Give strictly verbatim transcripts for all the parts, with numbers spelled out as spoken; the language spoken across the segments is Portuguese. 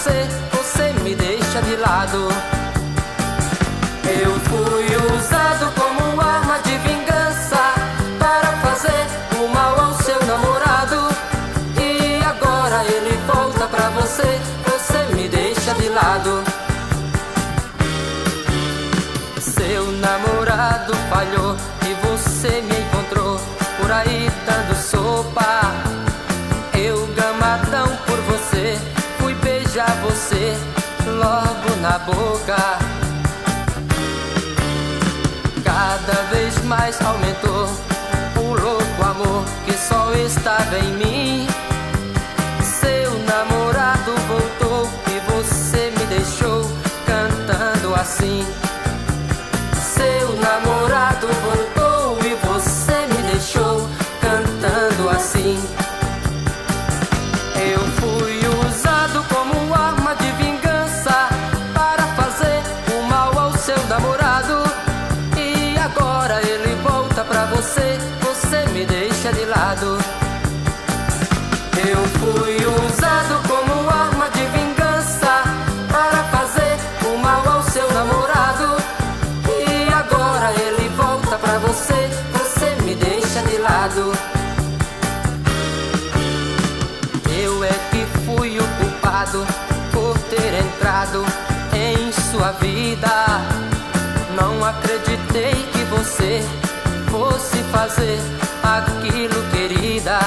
você, você me deixa de lado. Eu fui usado como arma de vingança para fazer o mal ao seu namorado. E agora ele volta pra você, você me deixa de lado. Seu namorado falhou e você me encontrou por aí dando sopa. Eu gamadão por você, fui beijar você logo na boca. Cada vez mais aumentou o louco amor que só estava em mim. Seu namorado voltou e você me deixou cantando assim. Seu namorado voltou e você me deixou cantando assim. Eu fui usado como arma de vingança para fazer o mal ao seu namorado. Agora ele volta pra você, você me deixa de lado. Eu fui usado como arma de vingança para fazer o mal ao seu namorado. E agora ele volta pra você, você me deixa de lado. Eu é que fui o culpado por ter entrado em sua vida. Não acreditei que você fosse fazer aquilo, querida,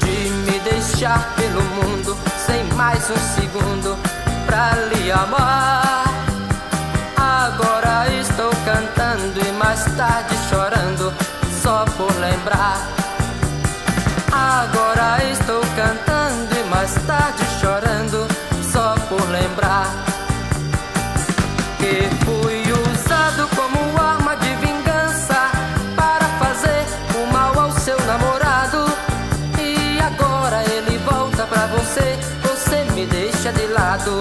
de me deixar pelo mundo sem mais um segundo pra lhe amar. Agora estou cantando e mais tarde chorando só por lembrar. Agora estou cantando e mais tarde chorando só por lembrar. Que fui usado como arma de vingança para fazer o mal ao seu namorado. E agora ele volta pra você, você me deixa de lado.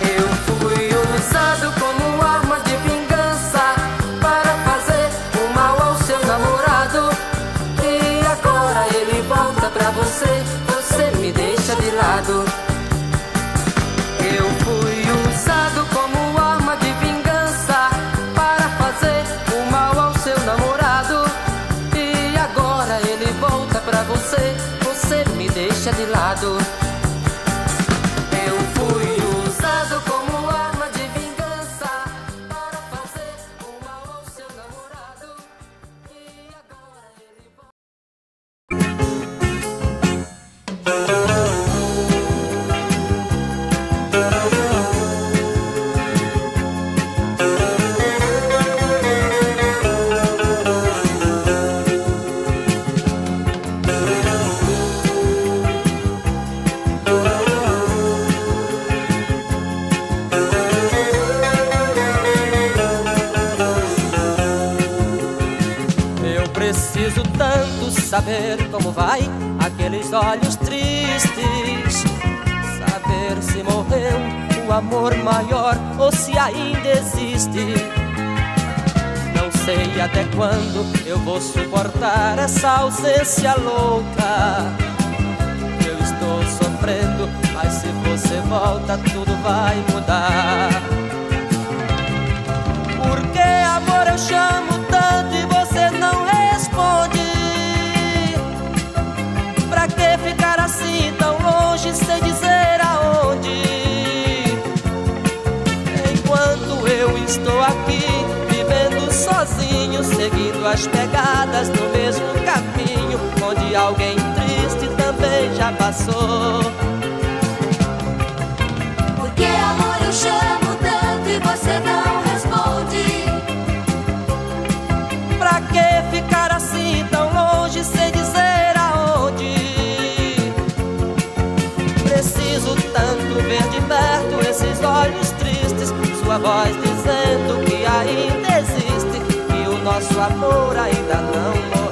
Eu fui usado como arma de vingança para fazer o mal ao seu namorado. E agora ele volta pra você, você me deixa de lado. Eu fui usado como arma de vingança para fazer o mal ao seu namorado. E agora ele volta pra você, você me deixa de lado. Eu fui usado como arma de vingança para fazer o mal ao seu namorado. E agora ele volta. Saber como vai aqueles olhos tristes, saber se morreu o amor maior ou se ainda existe. Não sei até quando eu vou suportar essa ausência louca. Eu estou sofrendo, mas se você volta tudo vai mudar. Por que amor eu chamo tanto e você não responde? Pra que ficar assim tão longe, sem dizer aonde? Enquanto eu estou aqui, vivendo sozinho, seguindo as pegadas do mesmo caminho, onde alguém triste também já passou. Por que amor eu chamo tanto e você não responde? Pra que ficar assim tão longe, sem dizer aonde? Preciso tanto ver de perto esses olhos tristes, sua voz dizendo que ainda existe, que o nosso amor ainda não morreu.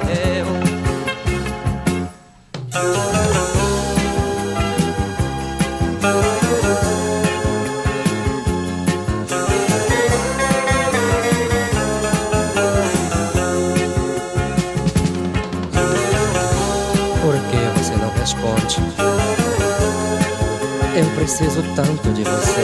Responde. preciso tanto de você.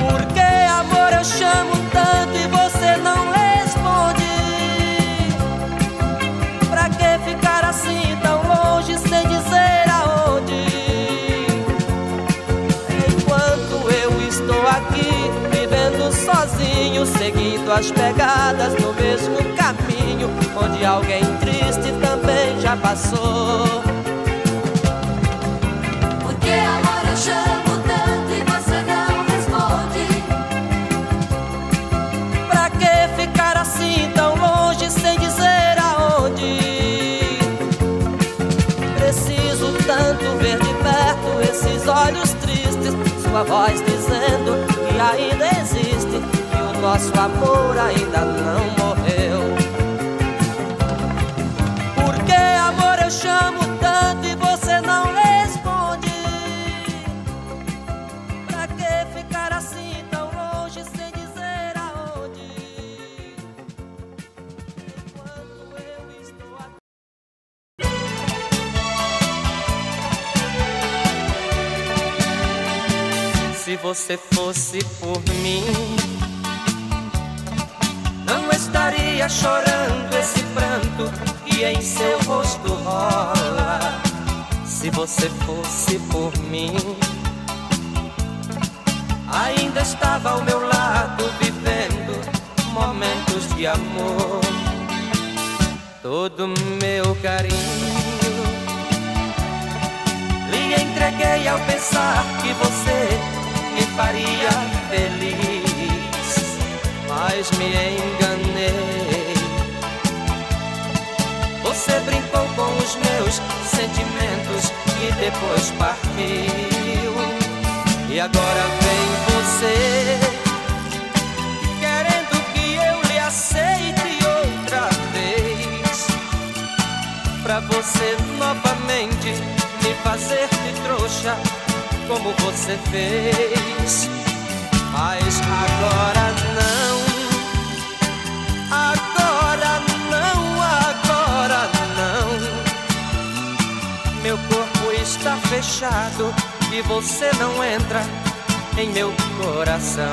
Por que, amor, eu chamo tanto e você não responde? Pra que ficar assim tão longe sem dizer aonde? Enquanto eu estou aqui vivendo sozinho, seguindo as pegadas do mesmo caminho onde alguém triste também já passou. Por que, amor, eu chamo tanto e você não responde? Pra que ficar assim tão longe sem dizer aonde? Preciso tanto ver de perto esses olhos tristes, sua voz dizendo que ainda existe, que o nosso amor ainda não morreu. Eu chamo tanto e você não responde. Pra que ficar assim tão longe sem dizer aonde? Enquanto eu estou aqui. Se você fosse por mim, não estaria chorando esse pranto que em seu rosto rola. Se você fosse por mim, ainda estava ao meu lado vivendo momentos de amor. Todo meu carinho lhe entreguei ao pensar que você me faria feliz, mas me enganei. Você brincou com os meus sentimentos e depois partiu. E agora vem você, querendo que eu lhe aceite outra vez, pra você novamente me fazer de trouxa como você fez. Mas agora não, agora não. Meu corpo está fechado e você não entra em meu coração.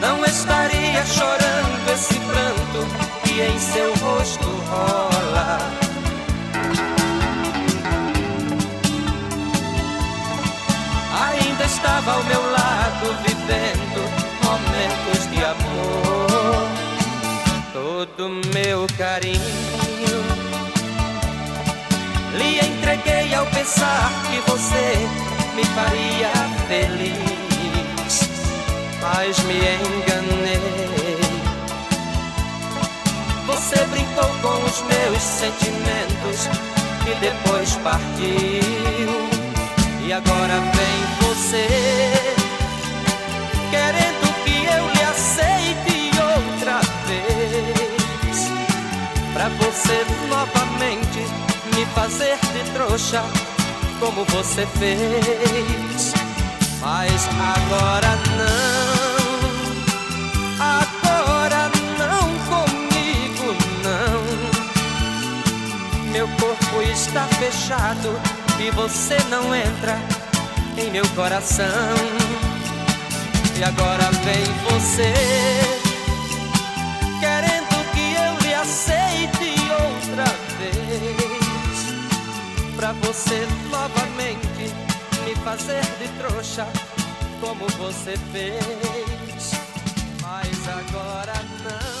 Não estaria chorando esse pranto que em seu rosto rola. Ainda estava ao meu lado vivendo momentos de amor. Todo meu carinho lhe entreguei ao pensar que você me faria feliz, mas me enganei. Você brincou com os meus sentimentos e depois partiu. E agora vem você, querendo que eu lhe aceite outra vez, pra você novamente me fazer de trouxa como você fez. Mas agora não, agora não, comigo não. Meu corpo está fechado e você não entra em meu coração. E agora vem você, querendo que eu lhe aceite outra vez, pra você novamente me fazer de trouxa como você fez. Mas agora não.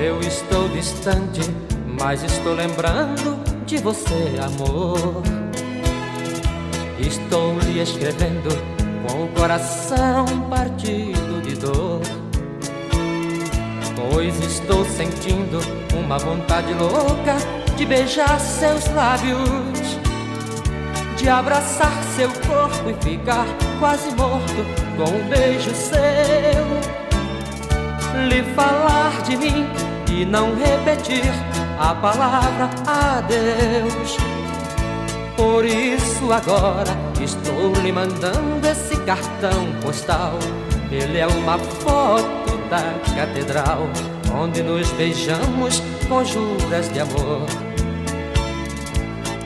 Eu estou distante, mas estou lembrando de você, amor. Estou lhe escrevendo com o coração partido de dor, pois estou sentindo uma vontade louca de beijar seus lábios, de abraçar seu corpo e ficar quase morto com um beijo seu. Lhe falar de mim e não repetir a palavra adeus. Por isso agora estou lhe mandando esse cartão postal. Ele é uma foto da catedral, onde nos beijamos com juras de amor.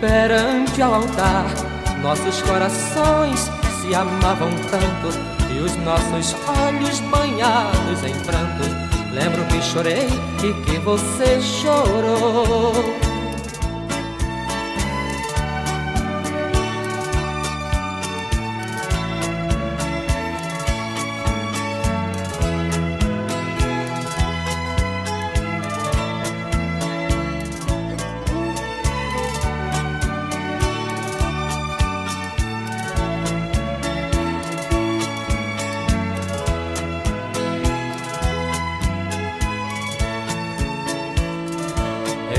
Perante ao altar, nossos corações se amavam tanto, e os nossos olhos banhados em prantos. Lembro que chorei e que você chorou.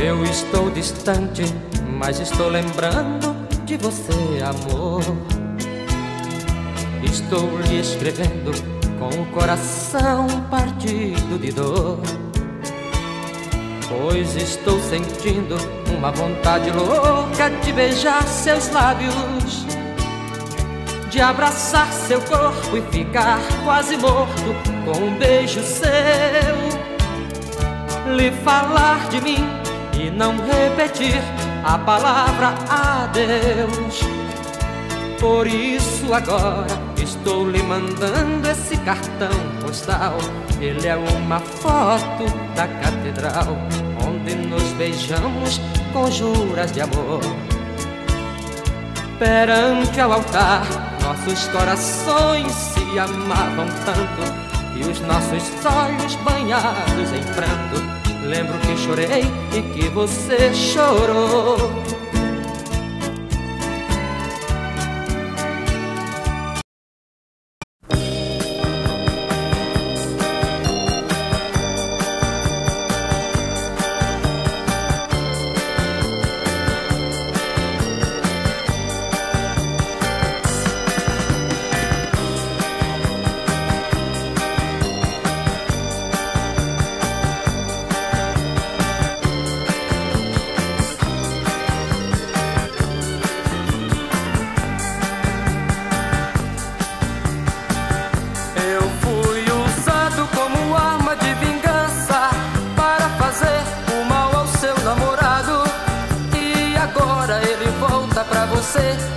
Eu estou distante, mas estou lembrando de você, amor. Estou lhe escrevendo com o coração partido de dor, pois estou sentindo uma vontade louca de beijar seus lábios, de abraçar seu corpo e ficar quase morto com um beijo seu. Lhe falar de mim e não repetir a palavra adeus. Por isso agora estou lhe mandando esse cartão postal. Ele é uma foto da catedral, onde nos beijamos com juras de amor. Perante ao altar, nossos corações se amavam tanto, e os nossos olhos banhados em pranto. Lembro que chorei e que você chorou.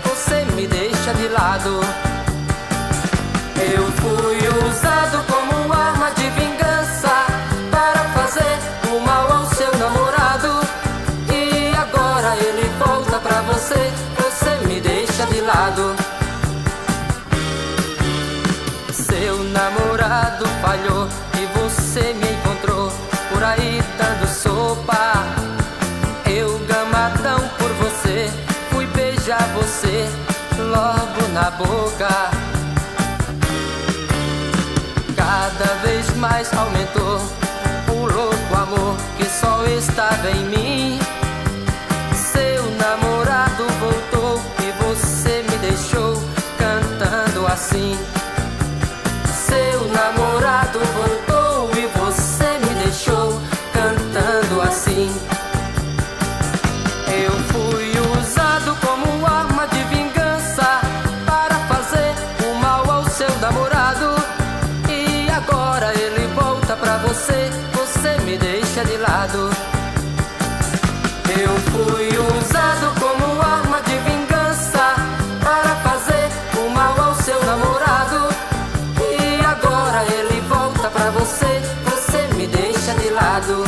Você me deixa de lado. Eu fui usado como arma de vingança para fazer o mal ao seu namorado, e agora ele volta pra você. Você me deixa de lado. Seu namorado falhou e você me encontrou por aí dando sopa. Eu gamadão por você, beijar você logo na boca. Cada vez mais aumentou o louco amor que só estava em mim. Seu namorado voltou e você me deixou cantando assim. Seu namorado voltou e você me deixou cantando assim. Eu fui usado como arma de vingança para fazer o mal ao seu namorado, e agora ele volta pra você. Você me deixa de lado. Eu fui usado como arma de vingança para fazer o mal ao seu namorado, e agora ele volta pra você. Você me deixa de lado.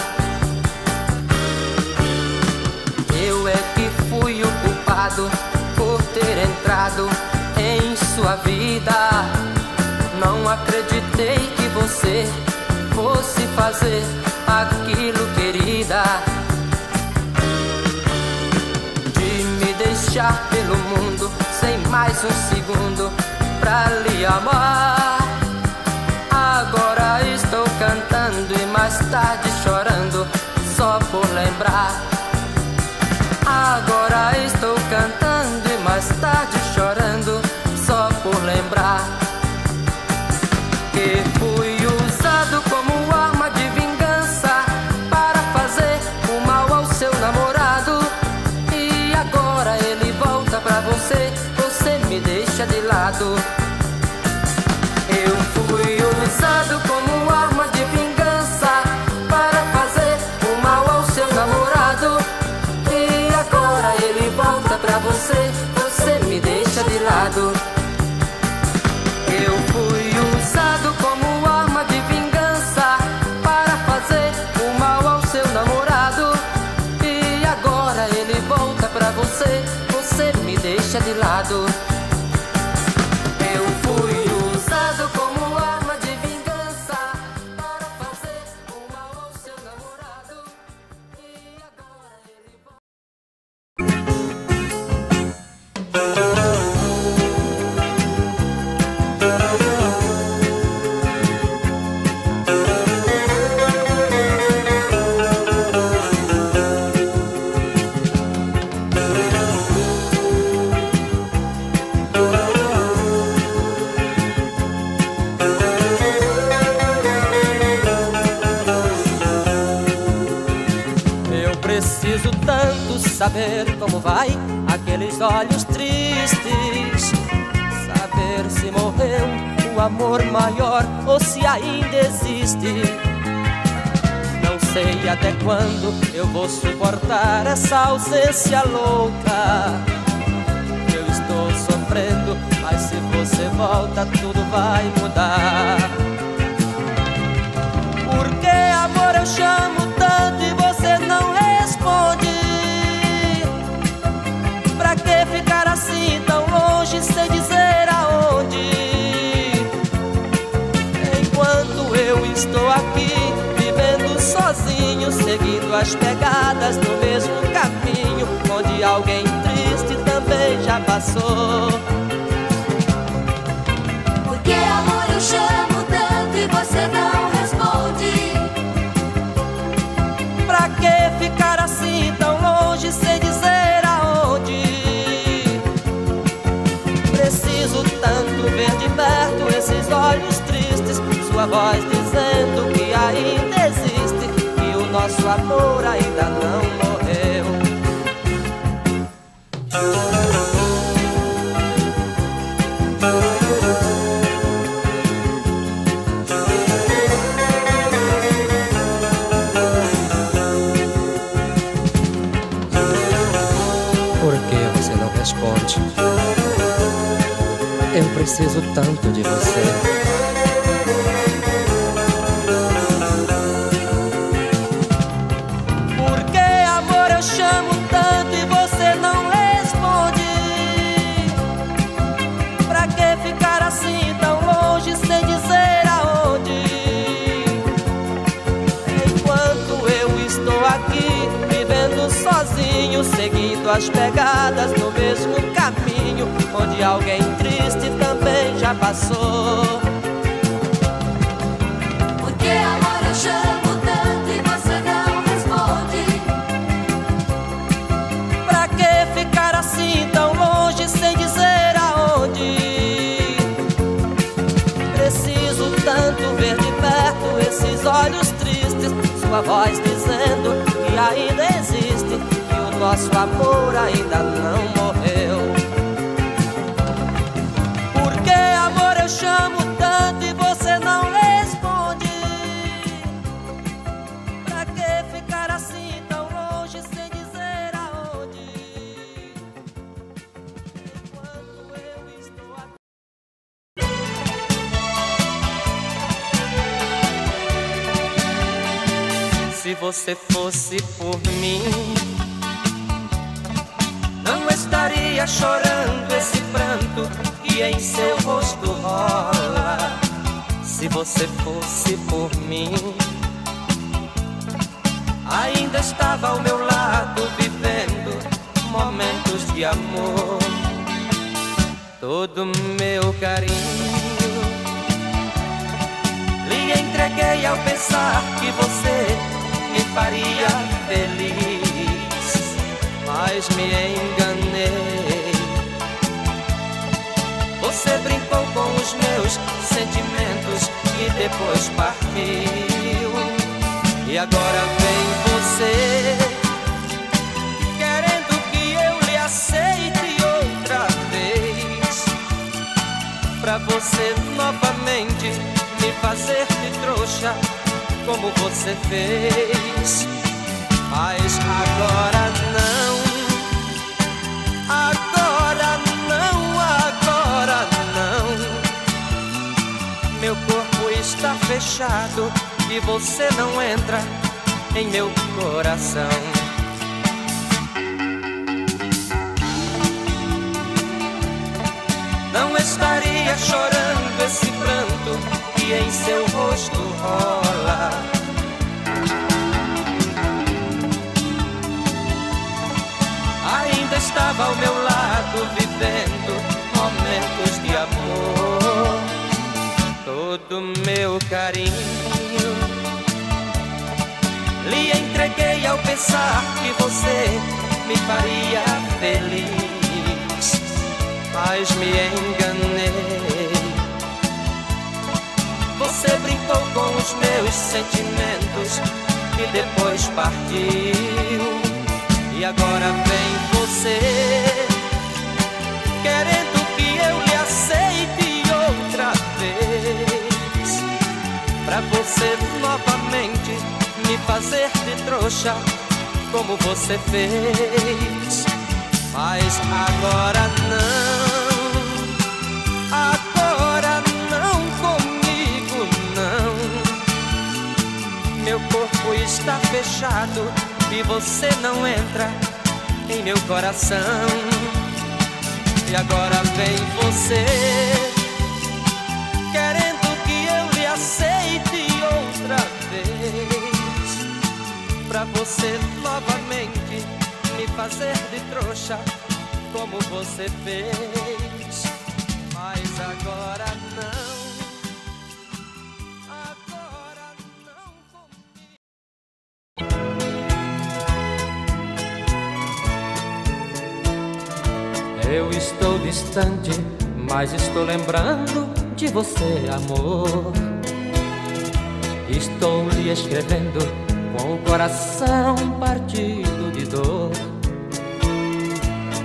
Eu é que fui o culpado por ter entrado em sua vida. Não acreditei que você fosse fazer aquilo, querida, de me deixar pelo mundo sem mais um segundo pra lhe amar. Agora estou cantando e mais tarde chorando só por lembrar. Agora estou cantando e mais tarde chorando só por lembrar que fui usado como arma de vingança para fazer o mal ao seu deixa de lado. Eu fui usado como arma de vingança para fazer o mal ao seu namorado. E agora ele volta pra você, você me deixa de lado. Eu fui usado como arma de vingança para fazer o mal ao seu namorado. E agora ele volta pra você, você me deixa de lado. Saber como vai aqueles olhos tristes, saber se morreu o amor maior ou se ainda existe. Não sei até quando eu vou suportar essa ausência louca. Eu estou sofrendo, mas se você volta tudo vai mudar. Por que amor eu chamo tanto e você não responde? Pra que ficar assim tão longe, sem dizer aonde? Enquanto eu estou aqui, vivendo sozinho, seguindo as pegadas do mesmo caminho, onde alguém triste também já passou. Por que amor eu chamo tanto e você não responde? Pra que ficar assim tão longe, sem dizer aonde? Preciso tanto ver de perto esses olhos tristes, sua voz dizendo que ainda existe, que o nosso amor ainda não morreu. Eu preciso tanto de você. Por que amor eu chamo tanto e você não responde? Pra que ficar assim tão longe, sem dizer aonde? Enquanto eu estou aqui, vivendo sozinho, seguindo as pegadas do mesmo caminho, onde alguém triste também já passou. Por que amor eu chamo tanto e você não responde? Pra que ficar assim tão longe, sem dizer aonde? Preciso tanto ver de perto esses olhos tristes, sua voz dizendo que ainda existe, que o nosso amor ainda não morreu. Eu chamo tanto e você não responde. Pra que ficar assim tão longe, sem dizer aonde? Enquanto eu estou aqui. Se você fosse por mim, não estaria chorando esse pranto que em seu rosto rola. Se você fosse por mim, ainda estava ao meu lado, vivendo momentos de amor. Todo meu carinho lhe entreguei ao pensar que você me faria feliz, mas me enganei. Você brincou com os meus sentimentos e depois partiu. E agora vem você, querendo que eu lhe aceite outra vez. pra você novamente me fazer de trouxa, como você fez. Mas agora não, agora não, agora não. Meu corpo está fechado e você não entra em meu coração. Não estaria chorando esse pranto que em seu rosto rola. Ainda estava ao meu lado vivendo momentos de amor. Todo meu carinho lhe entreguei ao pensar que você me faria feliz. Mas me enganei, você brincou com os meus sentimentos e depois partiu. E agora vem você, querendo que eu lhe aceite outra vez, pra você novamente me fazer de trouxa, como você fez. Mas agora não, agora não, comigo não. Meu corpo está fechado e você não entra em meu coração. E agora vem você, querendo que eu lhe aceite outra vez, pra você novamente me fazer de trouxa, como você fez. Mas agora não. Eu estou distante, mas estou lembrando de você, amor. Estou lhe escrevendo com o coração partido de dor,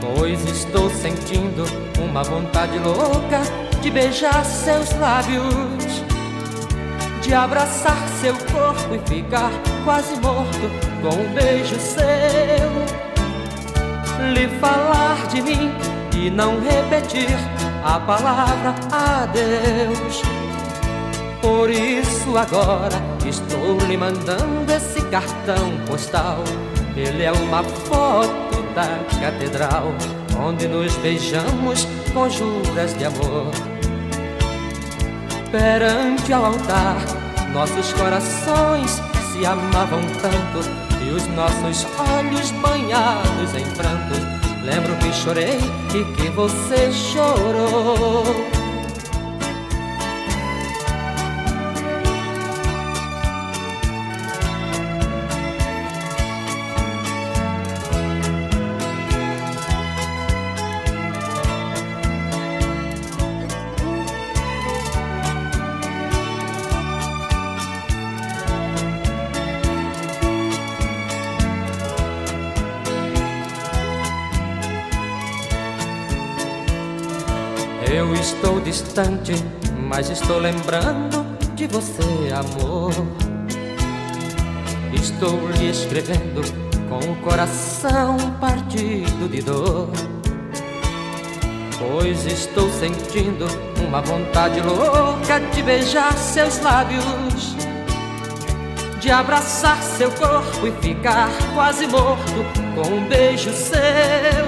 pois estou sentindo uma vontade louca de beijar seus lábios, de abraçar seu corpo e ficar quase morto com um beijo seu. Lhe falar de mim e não repetir a palavra adeus. Por isso agora estou lhe mandando esse cartão postal. Ele é uma foto da catedral, onde nos beijamos com juras de amor. Perante ao altar, nossos corações se amavam tanto, e os nossos olhos banhados em prantos. Lembro que chorei e que você chorou. Eu estou distante, mas estou lembrando de você, amor. Estou lhe escrevendo com o coração partido de dor, pois estou sentindo uma vontade louca de beijar seus lábios, de abraçar seu corpo e ficar quase morto com um beijo seu.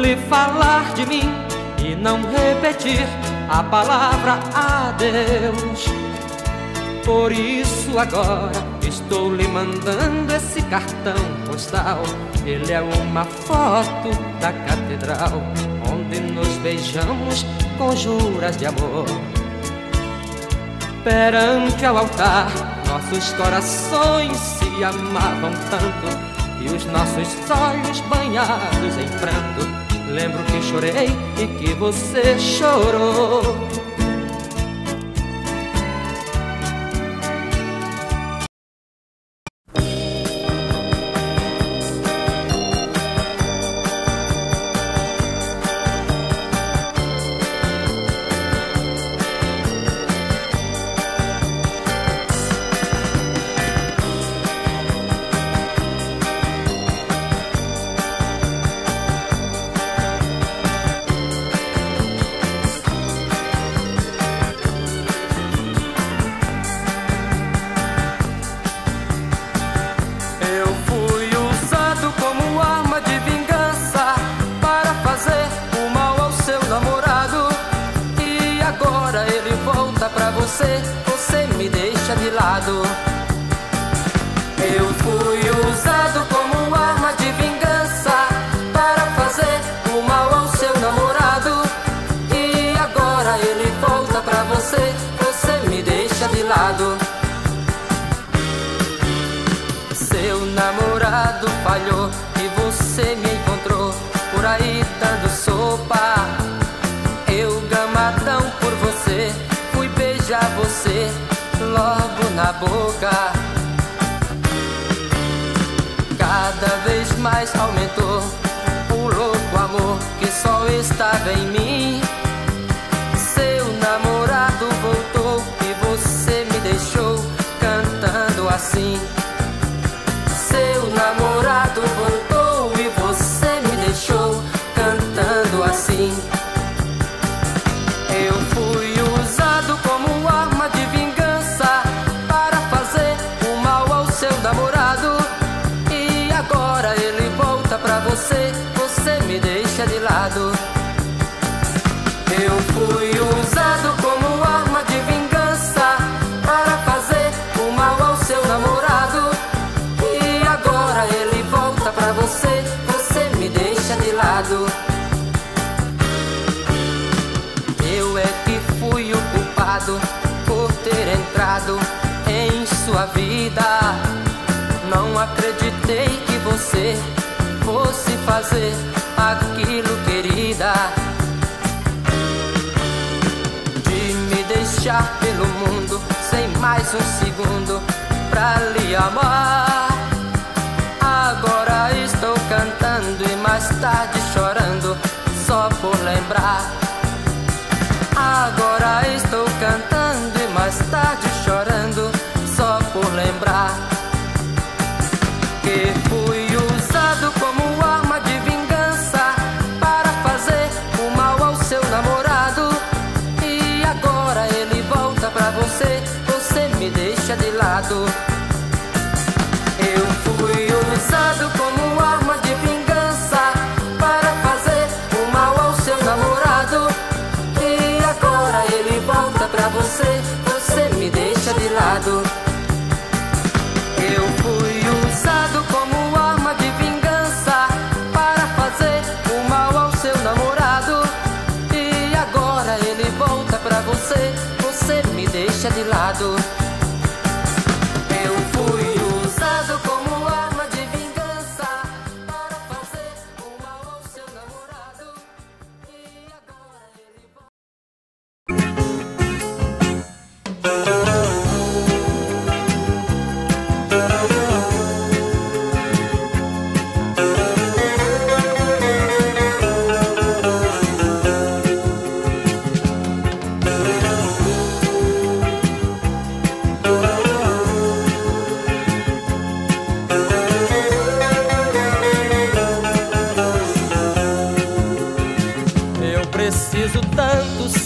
Lhe falar de mim e não repetir a palavra adeus. Por isso agora estou lhe mandando esse cartão postal. Ele é uma foto da catedral, onde nos beijamos com juras de amor. Perante ao altar, nossos corações se amavam tanto, e os nossos olhos banhados em pranto. Lembro que chorei e que você chorou. você, você me deixa de lado. Eu fui usado como uma arma de vingança para fazer o mal ao seu namorado. E agora ele volta pra você, você me deixa de lado. Seu namorado falhou e você me encontrou por aí dando sopa. Eu gamadão por você, fui beijar você logo na boca. Cada vez mais aumentou o louco amor que só estava em mim. Seu namorado voltou e você me deixou cantando assim. Seu namorado voltou e você me deixou cantando assim. Eu fui usado como arma de vingança para fazer o mal ao seu namorado. Agora ele volta pra você, você me deixa de lado. Eu fui usado como arma de vingança para fazer o mal ao seu namorado. E agora ele volta pra você, você me deixa de lado. Eu é que fui o culpado por ter entrado em sua vida. Não acreditei que você fosse fazer aquilo, querida, de me deixar pelo mundo sem mais um segundo pra lhe amar. Agora estou cantando e mais tarde chorando só por lembrar. Agora estou cantando e mais tarde chorando só por lembrar. Que fui usado como arma de vingança para fazer o mal ao seu namorado. E agora ele volta pra você, você me deixa de lado. Eu fui usado como arma de vingança para fazer o mal ao seu namorado. E agora ele volta pra você, você me deixa de lado. Eu fui usado como arma de vingança para fazer o mal ao seu namorado. E agora ele volta pra você, você me deixa de lado. Eu fui usado como arma de vingança para fazer o mal ao seu namorado. E agora ele volta.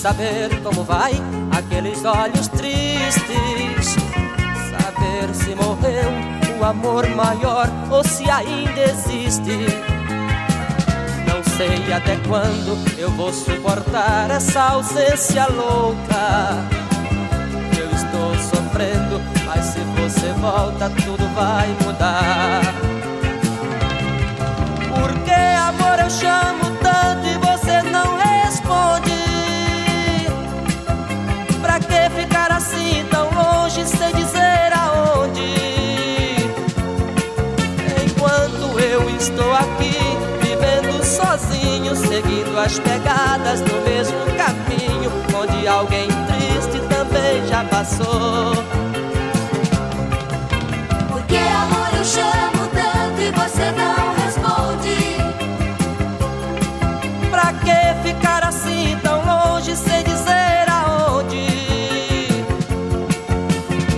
Saber como vai aqueles olhos tristes, saber se morreu o amor maior ou se ainda existe. Não sei até quando eu vou suportar essa ausência louca. Eu estou sofrendo, mas se você volta tudo vai mudar. Por que amor eu chamo tanto e você não responde? Pra que ficar assim tão longe, sem dizer aonde? Enquanto eu estou aqui, vivendo sozinho, seguindo as pegadas do mesmo caminho, onde alguém triste também já passou. Por que amor eu chamo tanto e você não responde? Pra que ficar assim tão longe, sem dizer aonde?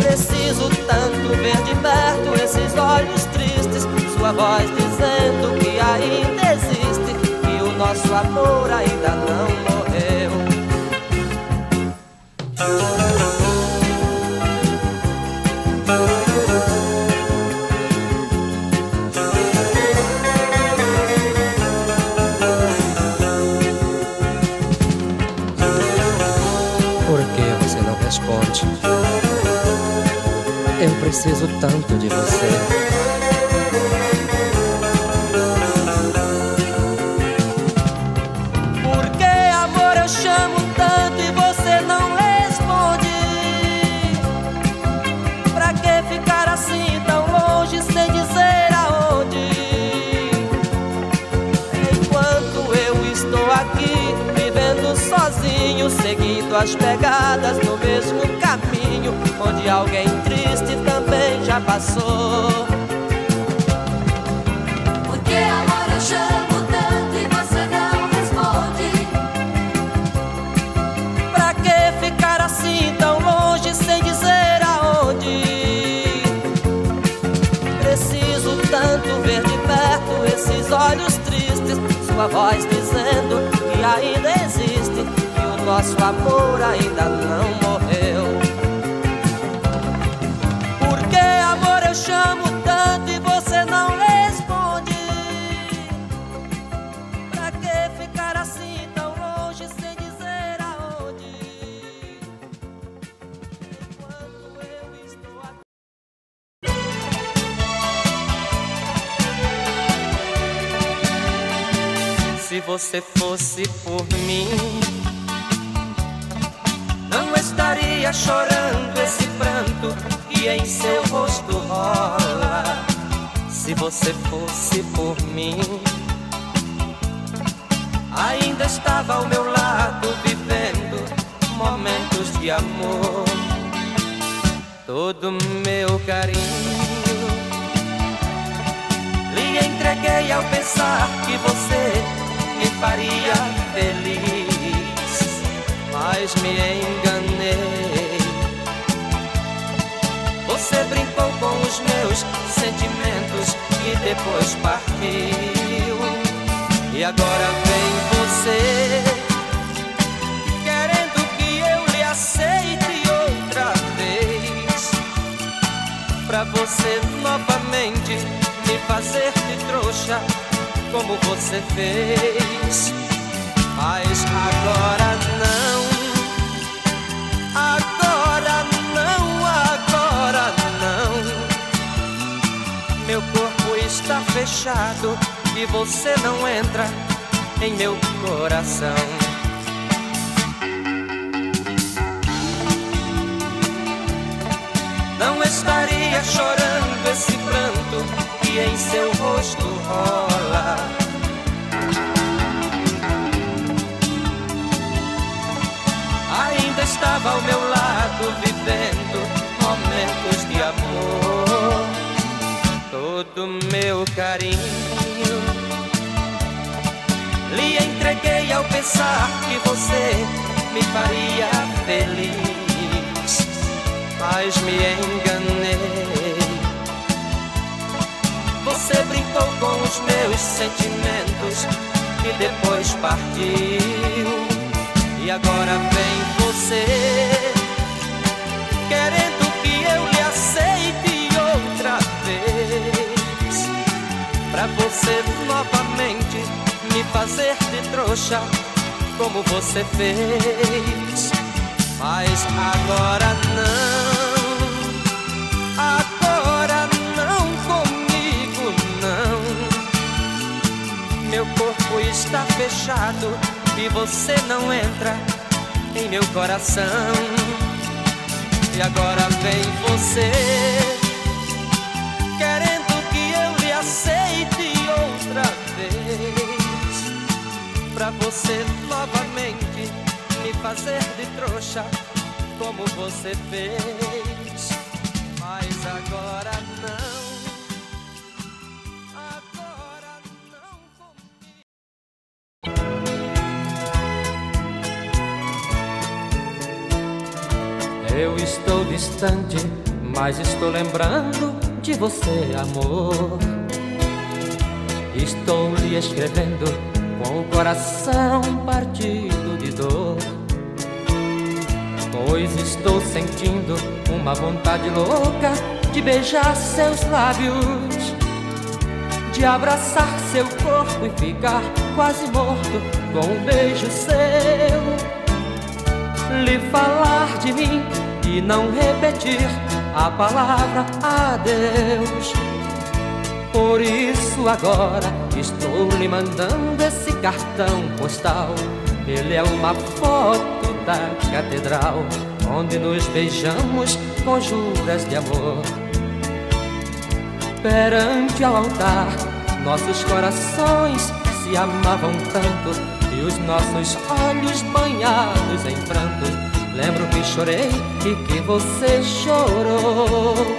Preciso tanto ver de perto esses olhos tristes, sua voz dizendo que ainda existe, que o nosso amor ainda não morreu. Responde. noite. Eu preciso tanto de você. Por que, amor, eu chamo tanto e você não responde? Pra que ficar assim tão longe sem dizer aonde? Enquanto eu estou aqui vivendo sozinho, seguindo as pegadas do mesmo caminho onde alguém triste também já passou. Por que, amor, eu chamo tanto e você não responde? Pra que ficar assim tão longe sem dizer aonde? Preciso tanto ver de perto esses olhos tristes, sua voz dizendo que ainda existe, que o nosso amor ainda não morreu. Eu chamo tanto e você não responde. Pra que ficar assim tão longe sem dizer aonde? Enquanto eu estou aqui. Se você fosse por mim, não estaria chorando esse pranto que em seu rosto rola. Se você fosse por mim, ainda estava ao meu lado vivendo momentos de amor. Todo meu carinho lhe entreguei ao pensar que você me faria feliz, mas me enganei. Você brincou com os meus sentimentos e depois partiu. E agora vem você, querendo que eu lhe aceite outra vez, pra você novamente me fazer de trouxa como você fez. Mas agora não, agora não. Meu corpo está fechado e você não entra em meu coração. Não estaria chorando esse pranto que em seu rosto rola. Ainda estava ao meu lado vivendo momentos de amor. Todo meu carinho lhe entreguei ao pensar que você me faria feliz, mas me enganei. Você brincou com os meus sentimentos e depois partiu. E agora vem você, querendo que eu lhe aceite outra vez, pra você novamente me fazer de trouxa como você fez. Mas agora não, agora não, comigo não. Meu corpo está fechado e você não entra em meu coração. E agora vem você, querendo que eu lhe aceite outra vez, pra você novamente me fazer de trouxa como você fez. Mas agora não. Eu estou distante, mas estou lembrando de você, amor. Estou lhe escrevendo com o coração partido de dor, pois estou sentindo uma vontade louca de beijar seus lábios, de abraçar seu corpo e ficar quase morto com um beijo seu. Lhe falar de mim de não repetir a palavra adeus. Por isso agora estou lhe mandando esse cartão postal. Ele é uma foto da catedral, onde nos beijamos com juras de amor. Perante ao altar, nossos corações se amavam tanto, e os nossos olhos banhados em prantos. Lembro que chorei e que você chorou.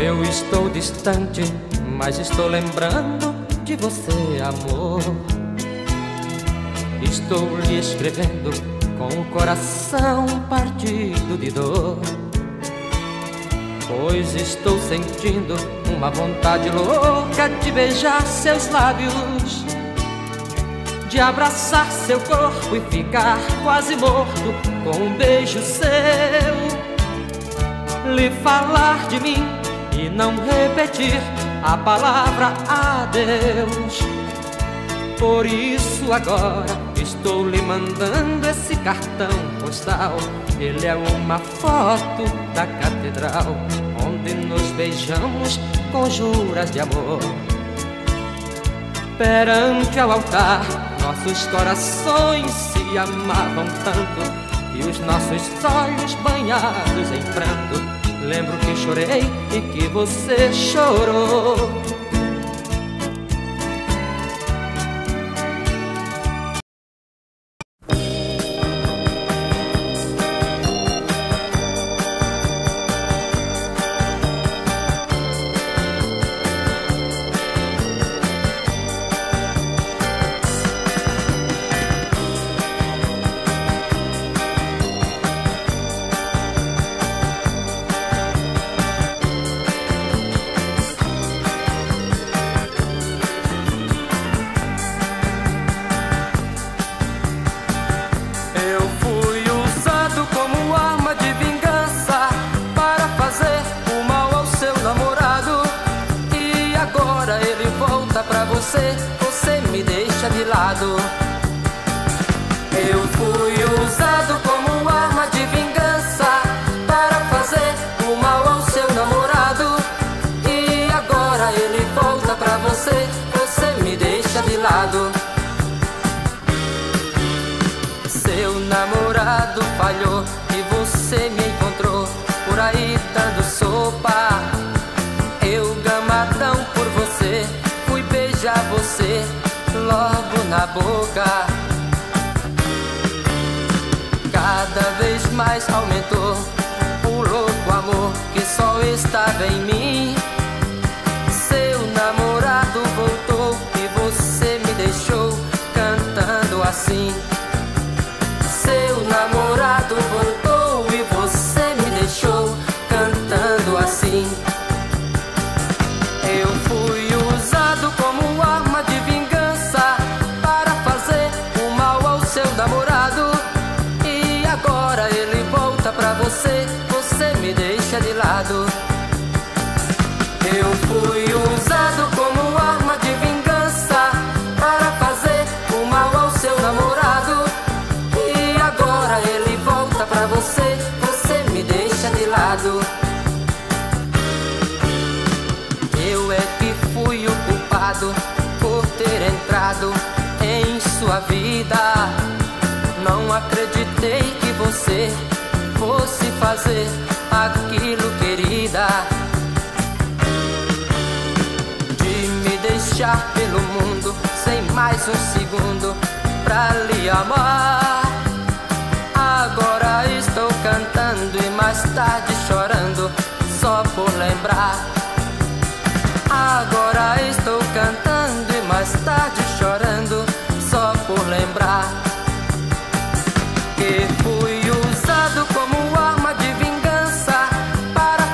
Eu estou distante, mas estou lembrando de você, amor. Estou lhe escrevendo com o coração partido de dor, pois estou sentindo uma vontade louca de beijar seus lábios, de abraçar seu corpo e ficar quase morto com um beijo seu. Lhe falar de mim e não repetir a palavra adeus. Por isso agora estou lhe mandando esse cartão postal. Ele é uma foto da catedral, onde nos beijamos com juras de amor. Perante ao altar, nossos corações se amavam tanto, e os nossos olhos banhados em pranto. Lembro que chorei e que você chorou. Você me deixa de lado. Eu fui usado como arma de vingança para fazer o mal ao seu namorado, e agora ele volta pra você. Você me deixa de lado. Seu namorado falhou e você me encontrou por aí dando sopa. Eu gamadão por você, beijar você logo na boca. Cada vez mais aumentou o louco amor que só estava em mim. Seu namorado voltou e você me deixou cantando assim. Seu namorado voltou e você me deixou cantando assim. Eu fui usado como arma de vingança para fazer o mal ao seu namorado, e agora ele volta pra você. Você me deixa de lado. Eu fui usado como arma de vingança para fazer o mal ao seu namorado, e agora ele volta pra você. Você me deixa de lado. Eu é que fui o culpado por ter entrado em sua vida. Não acreditei que você fosse fazer aquilo, querida, de me deixar pelo mundo sem mais um segundo pra lhe amar. Agora estou cantando e mais tarde chorando só por lembrar. Agora estou cantando e mais tarde chorando só por lembrar que fui usado como arma de vingança para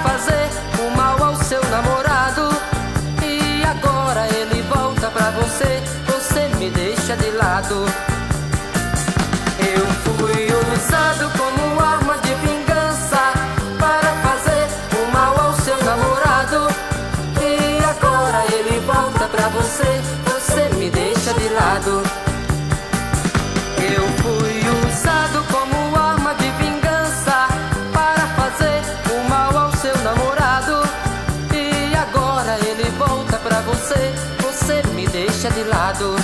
usado. Eu fui usado como arma de vingança para fazer o mal ao seu namorado. E agora ele volta pra você, você me deixa de lado. Eu fui usado como arma de vingança para fazer o mal ao seu namorado. E agora ele volta pra você, você me deixa de lado.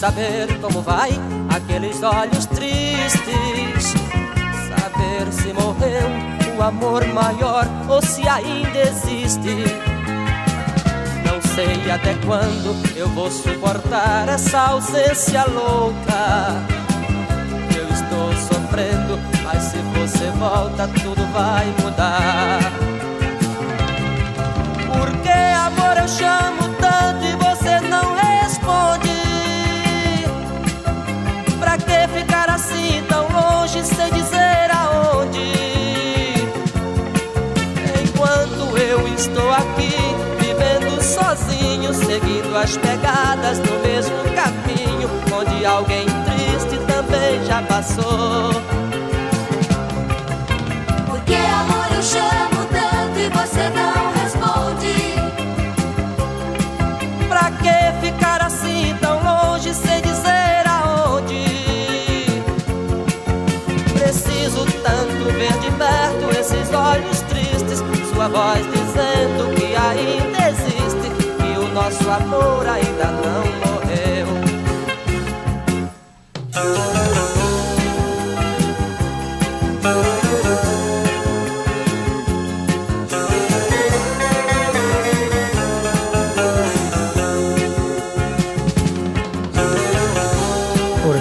Saber como vai aqueles olhos tristes, saber se morreu o amor maior ou se ainda existe. Não sei até quando eu vou suportar essa ausência louca. Eu estou sofrendo, mas se você volta tudo vai mudar. Por que amor eu chamo tanto e você não responde? Pra que ficar assim tão longe, sem dizer aonde? Enquanto eu estou aqui, vivendo sozinho, seguindo as pegadas do mesmo caminho, onde alguém triste também já passou. Por que amor eu chamo tanto e você não responde? Pra que ficar assim tão longe, sem dizer aonde? Preciso tanto ver de perto esses olhos tristes, sua voz dizendo que ainda existe, que o nosso amor ainda não morreu. Por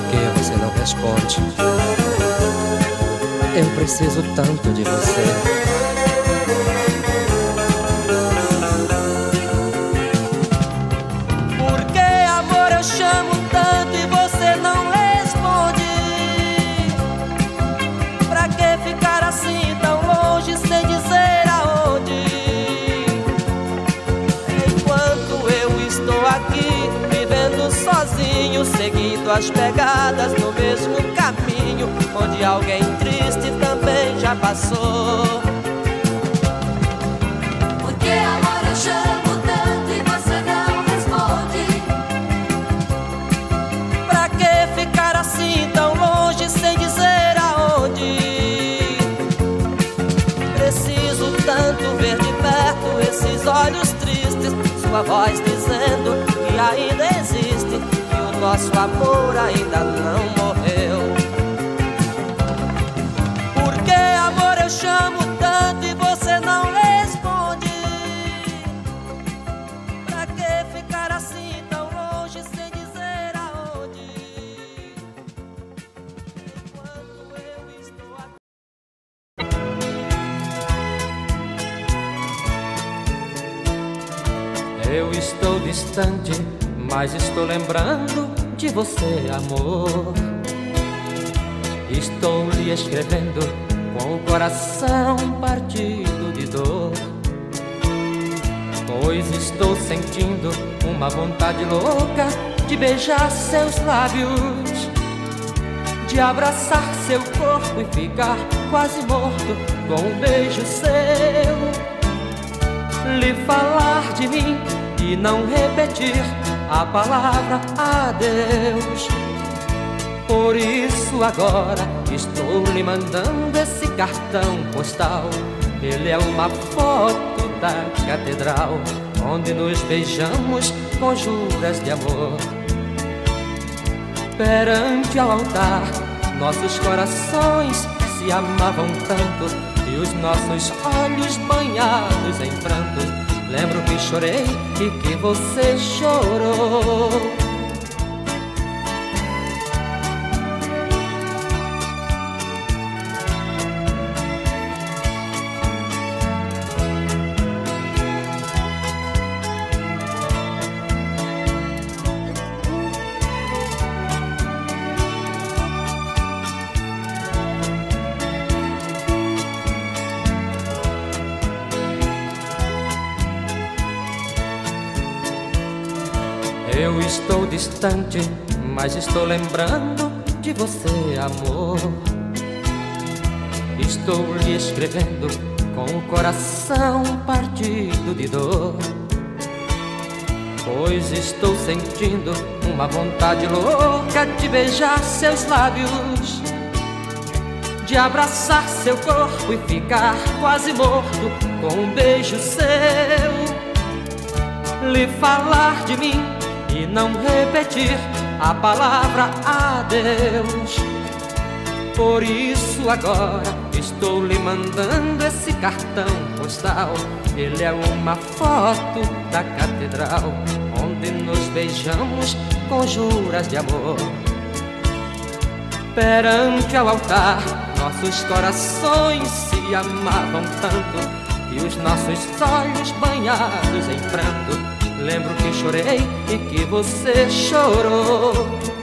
que você não responde? Eu preciso tanto de você. Por que amor eu chamo tanto e você não responde? Pra que ficar assim tão longe, sem dizer aonde? Enquanto eu estou aqui, vivendo sozinho, seguindo as pegadas do mesmo caminho, onde alguém triste também já passou. Por que amor eu chamo tanto e você não responde? Pra que ficar assim tão longe, sem dizer aonde? Preciso tanto ver de perto esses olhos tristes, sua voz dizendo que ainda existe, que o nosso amor ainda não morreu. Eu chamo tanto e você não responde. Pra que ficar assim tão longe, sem dizer aonde? Enquanto eu estou aqui. Eu estou distante, mas estou lembrando de você, amor. Estou lhe escrevendo com o coração partido de dor, pois estou sentindo uma vontade louca de beijar seus lábios, de abraçar seu corpo e ficar quase morto com um beijo seu. Lhe falar de mim e não repetir a palavra adeus. Por isso agora estou lhe mandando esse cartão postal. Ele é uma foto da catedral, onde nos beijamos com juras de amor. Perante ao altar, nossos corações se se amavam tanto, e os nossos olhos banhados em prantos. Lembro que chorei e que você chorou. Eu estou distante, mas estou lembrando de você, amor. Estou lhe escrevendo com o coração partido de dor, pois estou sentindo uma vontade louca de beijar seus lábios, de abraçar seu corpo e ficar quase morto com um beijo seu. Lhe falar de mim e não repetir a palavra adeus. Por isso agora estou lhe mandando esse cartão postal. Ele é uma foto da catedral onde nos beijamos com juras de amor. Perante ao altar nossos corações se amavam tanto, e os nossos olhos banhados em pranto. Lembro que chorei e que você chorou.